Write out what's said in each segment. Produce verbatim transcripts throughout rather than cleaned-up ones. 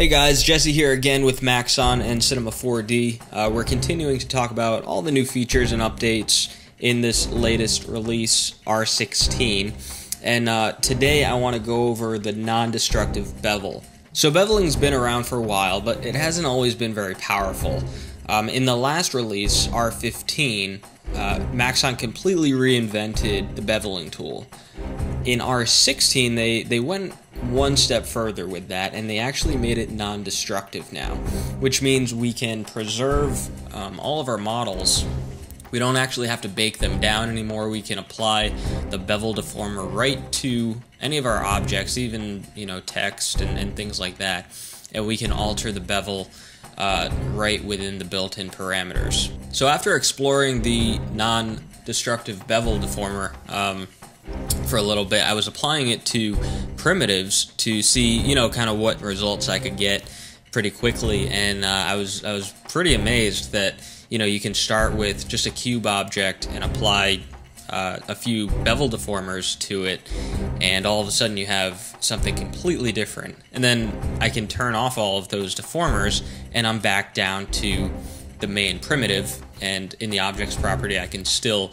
Hey guys, Jesse here again with Maxon and Cinema four D. Uh, we're continuing to talk about all the new features and updates in this latest release, R sixteen. And uh, today I want to go over the non-destructive bevel. So beveling's been around for a while, but it hasn't always been very powerful. Um, in the last release, R fifteen, uh, Maxon completely reinvented the beveling tool. In R sixteen, they, they went one step further with that, and they actually made it non-destructive now, which means we can preserve um, all of our models. We don't actually have to bake them down anymore. We can apply the bevel deformer right to any of our objects, even you know text and, and things like that, and we can alter the bevel uh, right within the built-in parameters. So after exploring the non-destructive bevel deformer um, for a little bit, I was applying it to primitives to see, you know, kind of what results I could get pretty quickly, and uh, I was I was pretty amazed that, you know, you can start with just a cube object and apply uh, a few bevel deformers to it, and all of a sudden you have something completely different. And then I can turn off all of those deformers, and I'm back down to the main primitive, and in the objects property I can still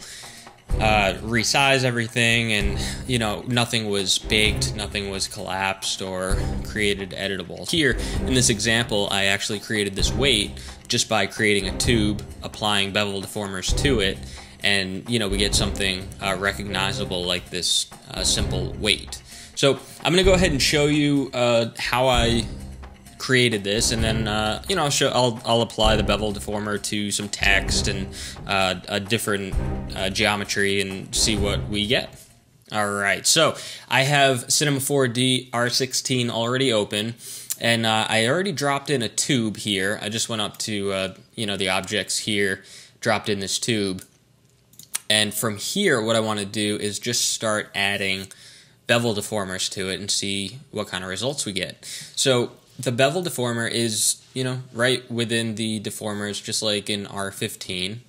Uh, resize everything, and you know nothing was baked, nothing was collapsed or created editable. Here in this example, I actually created this weight just by creating a tube, applying bevel deformers to it, and you know we get something uh, recognizable like this uh, simple weight. So I'm gonna go ahead and show you uh, how I created this, and then uh, you know I'll show I'll I'll apply the bevel deformer to some text and uh, a different uh, geometry and see what we get. All right, so I have Cinema four D R sixteen already open, and uh, I already dropped in a tube here. I just went up to uh, you know the objects here, dropped in this tube, and from here what I want to do is just start adding bevel deformers to it and see what kind of results we get. So the bevel deformer is, you know, right within the deformers, just like in R fifteen.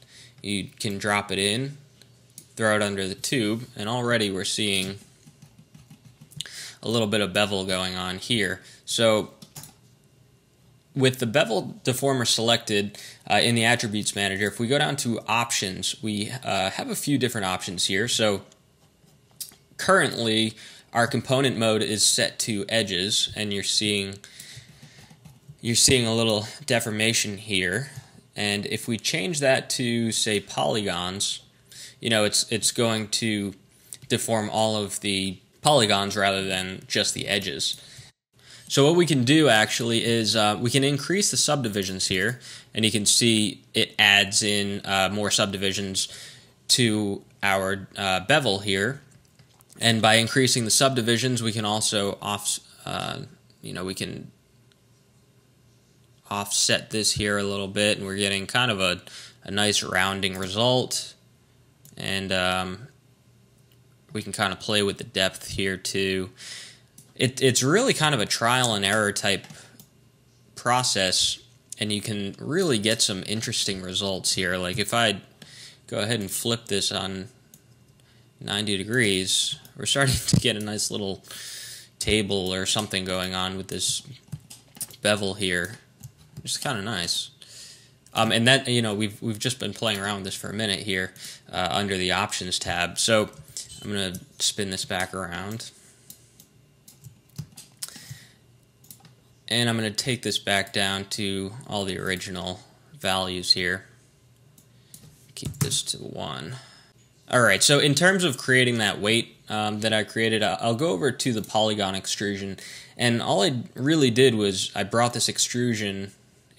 You can drop it in, throw it under the tube, and already we're seeing a little bit of bevel going on here. So with the bevel deformer selected uh, in the attributes manager, if we go down to options, we uh, have a few different options here. So currently our component mode is set to edges, and you're seeing You're seeing a little deformation here, and if we change that to, say, polygons, you know, it's it's going to deform all of the polygons rather than just the edges. So what we can do actually is uh, we can increase the subdivisions here, and you can see it adds in uh, more subdivisions to our uh, bevel here. And by increasing the subdivisions, we can also off, uh, you know, we can offset this here a little bit, and we're getting kind of a, a nice rounding result, and um, we can kind of play with the depth here too. It, it's really kind of a trial and error type process, and you can really get some interesting results here. Like if I go ahead and flip this on ninety degrees, we're starting to get a nice little table or something going on with this bevel here. It's kind of nice, um, and that you know we've we've just been playing around with this for a minute here uh, under the options tab. So I'm gonna spin this back around, and I'm gonna take this back down to all the original values here. Keep this to one. All right. So in terms of creating that weight um, that I created, I'll go over to the polygon extrusion, and all I really did was I brought this extrusion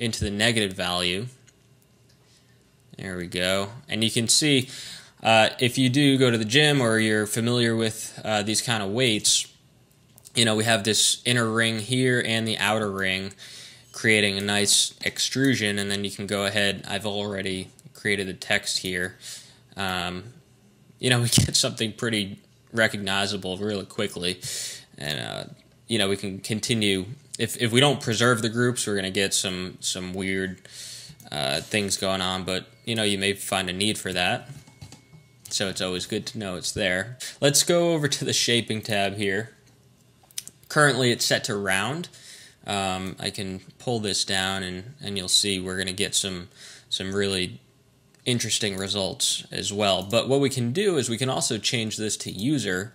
into the negative value. There we go. And you can see uh, if you do go to the gym or you're familiar with uh, these kind of weights, you know, we have this inner ring here and the outer ring creating a nice extrusion. And then you can go ahead. I've already created the text here. Um, you know, we get something pretty recognizable really quickly. And, uh, you know, we can continue. If if we don't preserve the groups, we're gonna get some some weird uh, things going on. But you know, you may find a need for that, so it's always good to know it's there. Let's go over to the shaping tab here. Currently, it's set to round. um, I can pull this down, and, and you'll see we're going to get some, some really interesting results as well. But what we can do is we can also change this to user,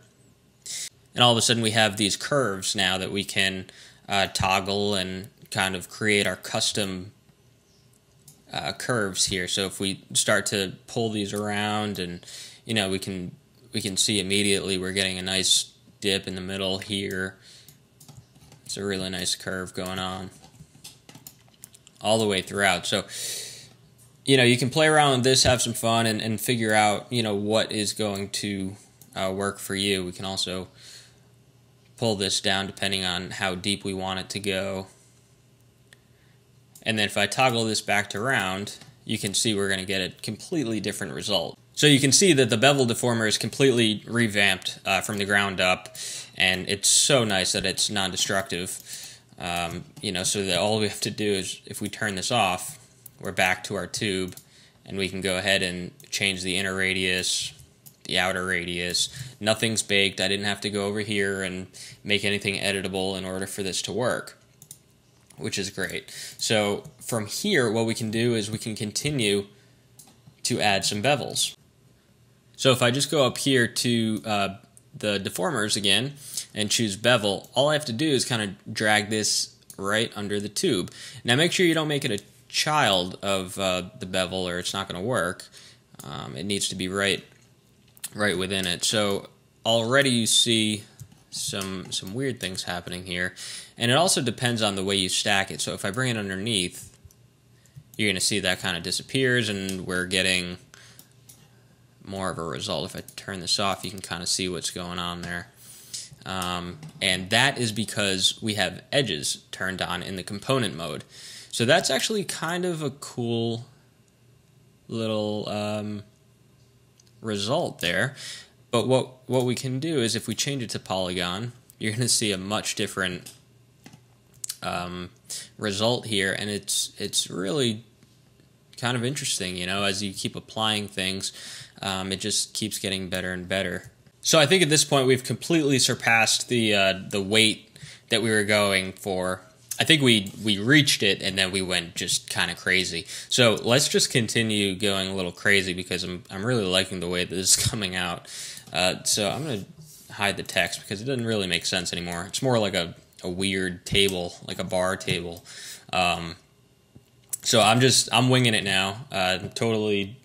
and all of a sudden we have these curves now that we can uh, toggle and kind of create our custom uh, curves here. So if we start to pull these around, and you know, we can we can see immediately we're getting a nice dip in the middle here. It's a really nice curve going on all the way throughout. So you know, you can play around with this, have some fun, and, and figure out, you know, what is going to uh, work for you. We can also pull this down depending on how deep we want it to go. And then if I toggle this back to round, you can see we're going to get a completely different result. So you can see that the bevel deformer is completely revamped uh, from the ground up, and it's so nice that it's non-destructive. Um, you know, so that all we have to do is, if we turn this off, we're back to our tube, and we can go ahead and change the inner radius, the outer radius. Nothing's baked. I didn't have to go over here and make anything editable in order for this to work, which is great. So from here, what we can do is we can continue to add some bevels. So if I just go up here to uh, the deformers again and choose bevel, all I have to do is kind of drag this right under the tube. Now make sure you don't make it a child of uh, the bevel, or it's not going to work. Um, it needs to be right right within it. So already you see some some weird things happening here, and it also depends on the way you stack it. So if I bring it underneath, you're going to see that kind of disappears, and we're getting more of a result. If I turn this off, you can kind of see what's going on there. Um, and that is because we have edges turned on in the component mode. So that's actually kind of a cool little um, result there. But what, what we can do is if we change it to polygon, you're going to see a much different um, result here. And it's, it's really kind of interesting, you know, as you keep applying things, um, it just keeps getting better and better. So I think at this point we've completely surpassed the, uh, the weight that we were going for. I think we, we reached it, and then we went just kind of crazy. So let's just continue going a little crazy, because I'm, I'm really liking the way that this is coming out. Uh, so I'm going to hide the text because it doesn't really make sense anymore. It's more like a, a weird table, like a bar table. Um, so I'm just, I'm winging it now. Uh, I'm totally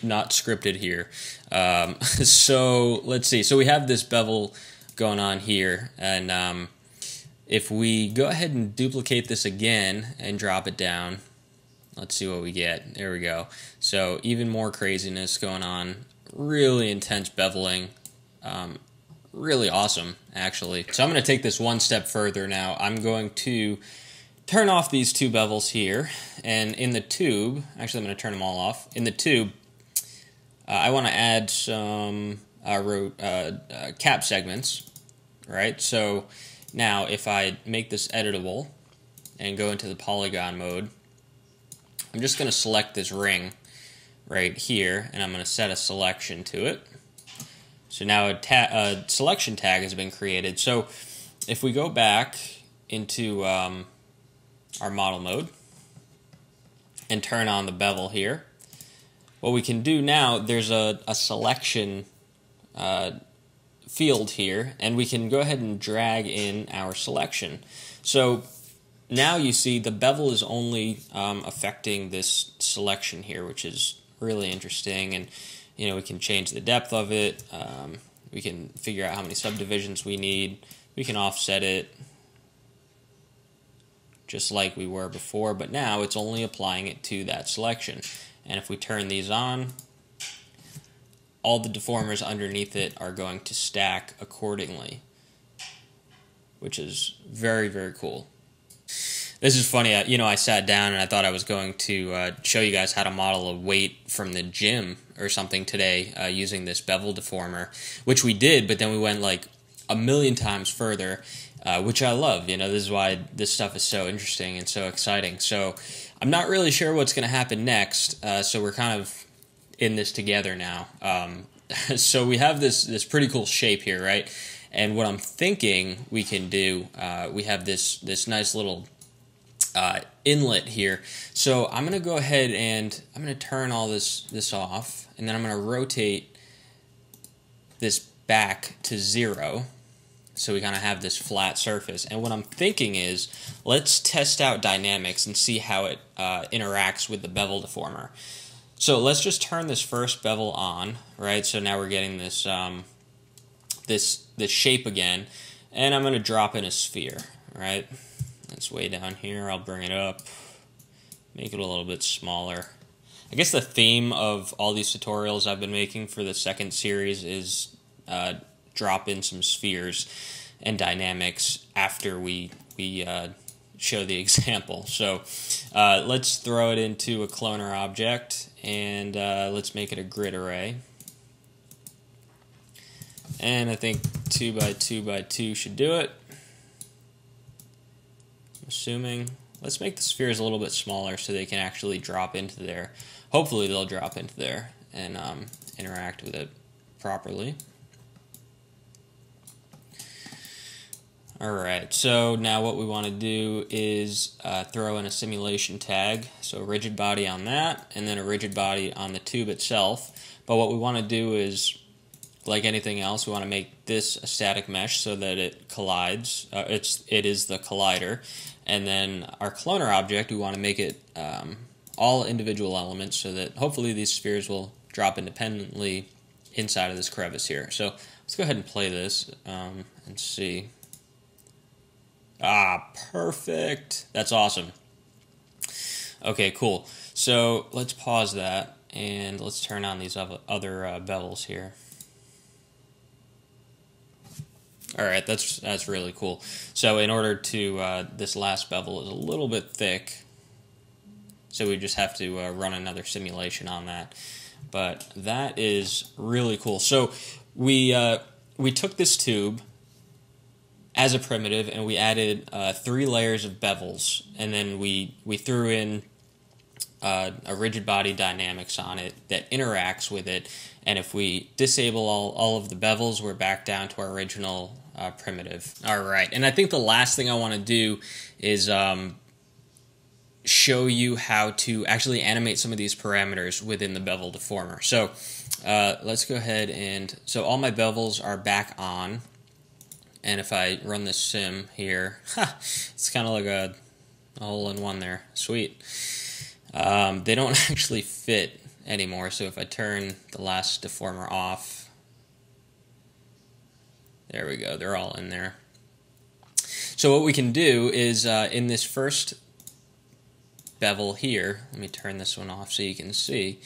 not scripted here. Um, so let's see. So we have this bevel going on here, and um, if we go ahead and duplicate this again and drop it down, let's see what we get. There we go. So even more craziness going on, really intense beveling, um, really awesome actually. So I'm going to take this one step further now. I'm going to turn off these two bevels here, and in the tube, actually I'm going to turn them all off. In the tube, uh, I want to add some uh, row, uh, uh, cap segments, right? So now, if I make this editable and go into the polygon mode, I'm just going to select this ring right here, and I'm going to set a selection to it. So now a, ta a selection tag has been created. So if we go back into um, our model mode and turn on the bevel here, what we can do now, there's a, a selection uh, field here, and we can go ahead and drag in our selection. So now you see the bevel is only um, affecting this selection here, which is really interesting. And you know, we can change the depth of it, um, we can figure out how many subdivisions we need, we can offset it just like we were before, but now it's only applying it to that selection. And if we turn these on, all the deformers underneath it are going to stack accordingly, which is very, very cool. This is funny. I, you know, I sat down and I thought I was going to uh, show you guys how to model a weight from the gym or something today uh, using this bevel deformer, which we did, but then we went like a million times further, uh, which I love. You know, this is why this stuff is so interesting and so exciting. So I'm not really sure what's going to happen next, uh, so we're kind of in this together now. Um, so we have this this pretty cool shape here, right? And what I'm thinking we can do, uh, we have this this nice little uh, inlet here. So I'm going to go ahead and I'm going to turn all this, this off, and then I'm going to rotate this back to zero. So we kind of have this flat surface. And what I'm thinking is, let's test out dynamics and see how it uh, interacts with the bevel deformer. So let's just turn this first bevel on, right? So now we're getting this um, this this shape again, and I'm gonna drop in a sphere, right? It's way down here. I'll bring it up, make it a little bit smaller. I guess the theme of all these tutorials I've been making for the second series is uh, drop in some spheres and dynamics after we we uh, show the example. So uh, let's throw it into a cloner object, and uh, let's make it a grid array. And I think two by two by two should do it. I'm assuming. Let's make the spheres a little bit smaller so they can actually drop into there. Hopefully they'll drop into there and um, interact with it properly. Alright, so now what we want to do is uh, throw in a simulation tag, so a rigid body on that, and then a rigid body on the tube itself. But what we want to do is, like anything else, we want to make this a static mesh so that it collides, uh, it's, it is the collider. And then our cloner object, we want to make it um, all individual elements so that hopefully these spheres will drop independently inside of this crevice here. So let's go ahead and play this um, and see. Ah, perfect. That's awesome. Okay, cool. So let's pause that and let's turn on these other uh, bevels here. All right, that's that's really cool. So in order to, uh, this last bevel is a little bit thick, so we just have to uh, run another simulation on that. But that is really cool. So we uh, we took this tube as a primitive, and we added uh, three layers of bevels, and then we, we threw in uh, a rigid body dynamics on it that interacts with it, and if we disable all, all of the bevels, we're back down to our original uh, primitive. Alright, and I think the last thing I want to do is um, show you how to actually animate some of these parameters within the bevel deformer. So uh, let's go ahead and, so all my bevels are back on. And if I run this sim here, huh, it's kind of like a, a hole-in-one there. Sweet. Um, they don't actually fit anymore, so if I turn the last deformer off, there we go, they're all in there. So what we can do is uh, in this first bevel here, let me turn this one off so you can see,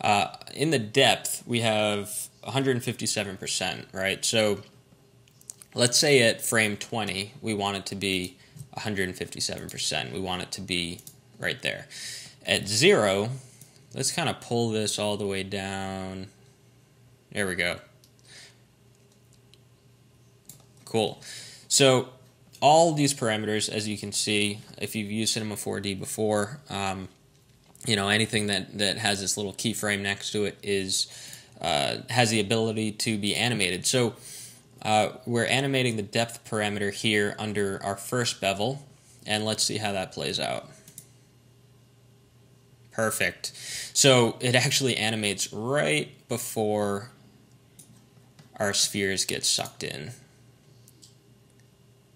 uh, in the depth we have one hundred fifty-seven percent, right? So let's say at frame twenty, we want it to be one hundred fifty-seven percent. We want it to be right there. At zero, let's kind of pull this all the way down. There we go. Cool. So all these parameters, as you can see, if you've used Cinema four D before, um, you know, anything that, that has this little keyframe next to it is uh, has the ability to be animated. So Uh, we're animating the depth parameter here under our first bevel, and let's see how that plays out. Perfect. So it actually animates right before our spheres get sucked in,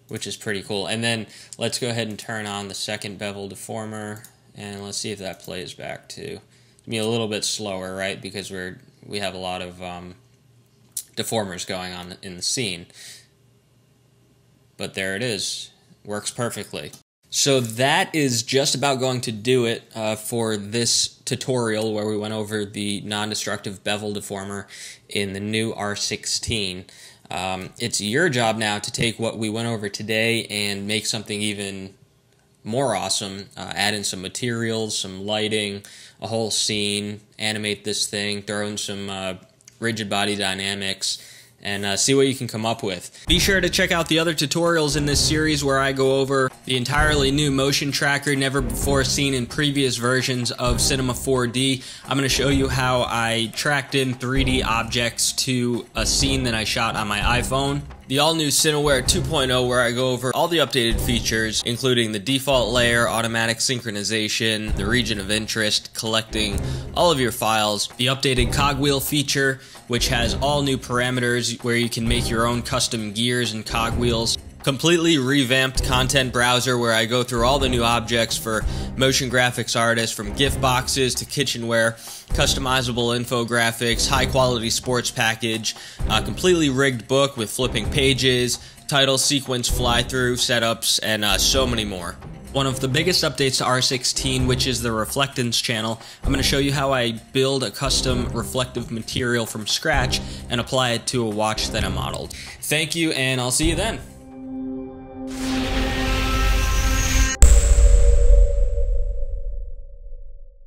which is pretty cool. And then let's go ahead and turn on the second bevel deformer, and let's see if that plays back too. It'll be a little bit slower, right? Because we're we have a lot of um, deformers going on in the scene, but there it is, works perfectly. So that is just about going to do it uh, for this tutorial where we went over the non-destructive bevel deformer in the new R sixteen. Um, it's your job now to take what we went over today and make something even more awesome, uh, add in some materials, some lighting, a whole scene, animate this thing, throw in some uh, rigid body dynamics, and uh, see what you can come up with. Be sure to check out the other tutorials in this series where I go over the entirely new motion tracker never before seen in previous versions of Cinema four D. I'm going to show you how I tracked in three D objects to a scene that I shot on my iPhone. the all-new Cineware two point oh, where I go over all the updated features, including the default layer, automatic synchronization, the region of interest, collecting all of your files, the updated cogwheel feature, which has all new parameters where you can make your own custom gears and cogwheels, completely revamped content browser where I go through all the new objects for motion graphics artists, from gift boxes to kitchenware, customizable infographics, high quality sports package, a completely rigged book with flipping pages, title sequence fly through setups, and uh, so many more. One of the biggest updates to R sixteen, which is the reflectance channel, I'm going to show you how I build a custom reflective material from scratch and apply it to a watch that I modeled. Thank you, and I'll see you then.